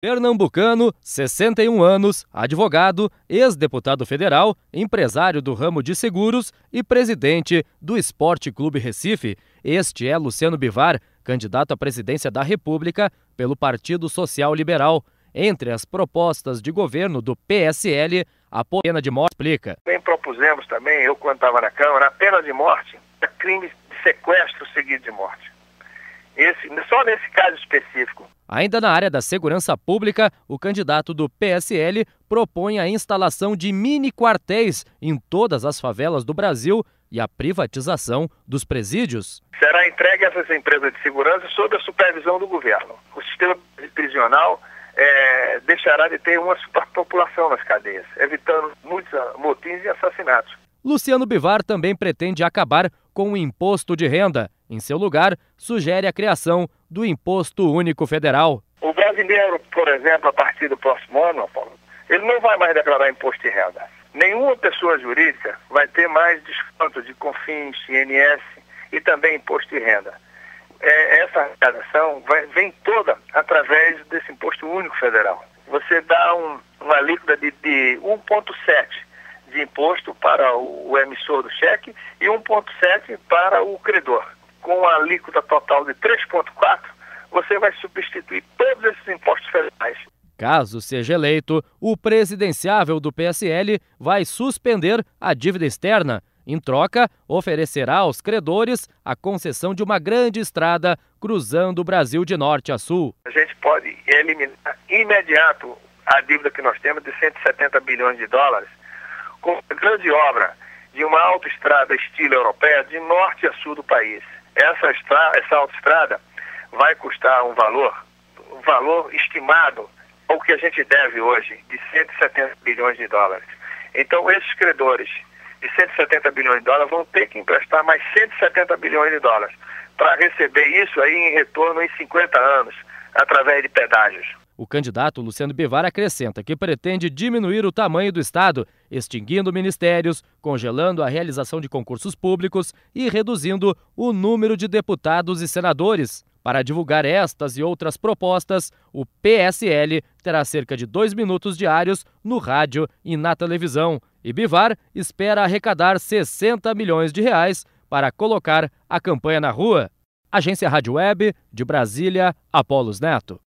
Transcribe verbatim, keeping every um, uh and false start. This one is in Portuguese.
Pernambucano, sessenta e um anos, advogado, ex-deputado federal, empresário do ramo de seguros e presidente do Sport Club Recife. Este é Luciano Bivar, candidato à presidência da República pelo Partido Social Liberal. Entre as propostas de governo do P S L, a pena de morte explica. Bem propusemos também, eu quando estava na Câmara, a pena de morte é crime de sequestro seguido de morte. Esse, só nesse caso específico. Ainda na área da segurança pública, o candidato do P S L propõe a instalação de mini-quartéis em todas as favelas do Brasil e a privatização dos presídios. Será entregue a essas empresas de segurança sob a supervisão do governo. O sistema prisional é, deixará de ter uma superpopulação nas cadeias, evitando muitos motins e assassinatos. Luciano Bivar também pretende acabar com o imposto de renda. Em seu lugar, sugere a criação do Imposto Único Federal. O brasileiro, por exemplo, a partir do próximo ano, Apolo, ele não vai mais declarar imposto de renda. Nenhuma pessoa jurídica vai ter mais desconto de CONFINS, I N S e também imposto de renda. É, essa arrecadação vai, vem toda através desse Imposto Único Federal. Você dá um, uma alíquota de, de um vírgula sete por cento de imposto para o, o emissor do cheque e um vírgula sete por cento para o credor. Com a alíquota total de três vírgula quatro por cento, você vai substituir todos esses impostos federais. Caso seja eleito, o presidenciável do P S L vai suspender a dívida externa. Em troca, oferecerá aos credores a concessão de uma grande estrada cruzando o Brasil de norte a sul. A gente pode eliminar imediato a dívida que nós temos de cento e setenta bilhões de dólares com uma grande obra de uma autoestrada estilo europeia de norte a sul do país. Essa, essa autoestrada vai custar um valor, um valor estimado ao que a gente deve hoje, de cento e setenta bilhões de dólares. Então, esses credores de cento e setenta bilhões de dólares vão ter que emprestar mais cento e setenta bilhões de dólares para receber isso aí em retorno em cinquenta anos, através de pedágios. O candidato Luciano Bivar acrescenta que pretende diminuir o tamanho do Estado, extinguindo ministérios, congelando a realização de concursos públicos e reduzindo o número de deputados e senadores. Para divulgar estas e outras propostas, o P S L terá cerca de dois minutos diários no rádio e na televisão. E Bivar espera arrecadar sessenta milhões de reais para colocar a campanha na rua. Agência Radioweb de Brasília, Apolos Neto.